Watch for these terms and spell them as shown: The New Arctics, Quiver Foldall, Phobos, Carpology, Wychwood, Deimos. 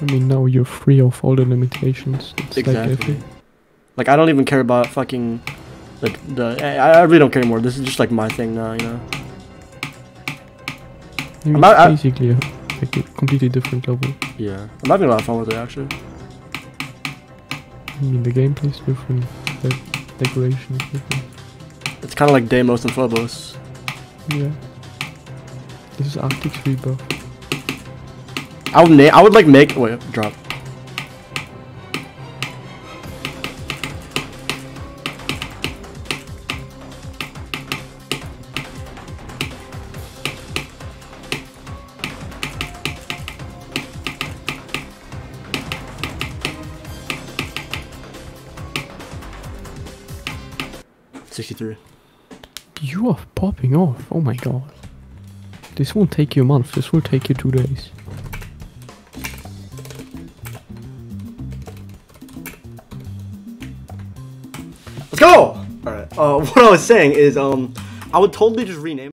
I mean, now you're free of all the limitations. It's exactly. Like, I don't even care about fucking... Like, I really don't care anymore. This is just like my thing now, you know? I mean, it's basically like a completely different level. Yeah. I'm having a lot of fun with it, actually. I mean, the gameplay is different. The decoration is different. It's kind of like Deimos and Phobos. Yeah. This is Arctic 3 buff. I would like make... Wait, drop. You are popping off, oh my god. This won't take you a month, this will take you 2 days. Let's go! Alright, what I was saying is, I would totally just rename